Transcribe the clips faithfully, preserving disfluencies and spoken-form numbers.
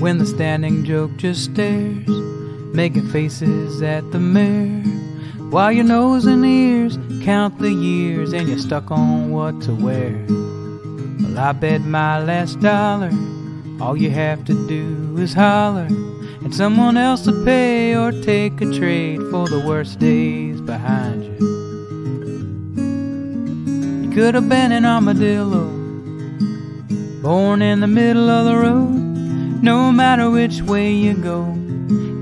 when the standing joke just stares, making faces at the mirror, while your nose and ears count the years and you're stuck on what to wear. Well, I bet my last dollar all you have to do is holler, and someone else will pay or take a trade for the worst days behind you. You could have been an armadillo, born in the middle of the road. No matter which way you go,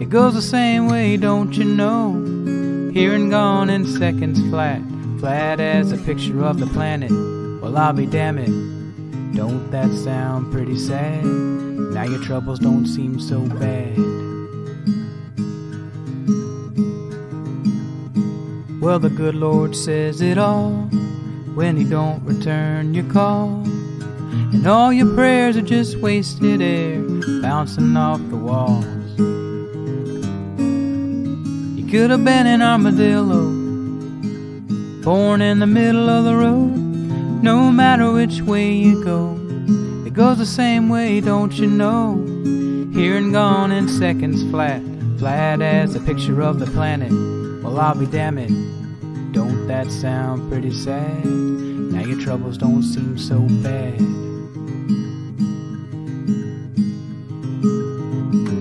it goes the same way, don't you know? Here and gone in seconds flat, flat as a picture of the planet. Well, I'll be damn it, don't that sound pretty sad? Now your troubles don't seem so bad. Well, the good Lord says it all when he don't return your call, and all your prayers are just wasted air bouncing off the walls. You could have been an armadillo, born in the middle of the road. No matter which way you go, it goes the same way, don't you know? Here and gone in seconds flat, flat as a picture of the planet. Well, I'll be damn it, don't that sound pretty sad? Now your troubles don't seem so bad.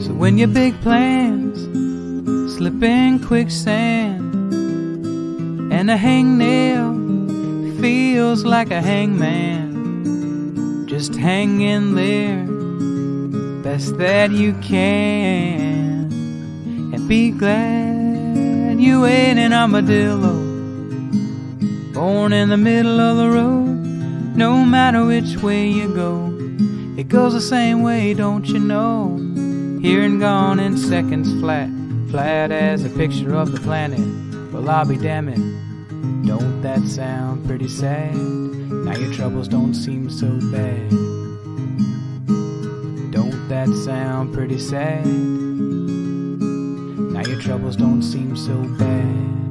So when your big plans slip in quicksand, and a hangnail feels like a hangman, just hang in there best that you can, and be glad you ain't an armadillo, born in the middle of the road. No matter which way you go, it goes the same way, don't you know? Here and gone in seconds flat, flat as a picture of the planet. Well, I'll be damn it, don't that sound pretty sad? Now your troubles don't seem so bad. Don't that sound pretty sad? Now your troubles don't seem so bad.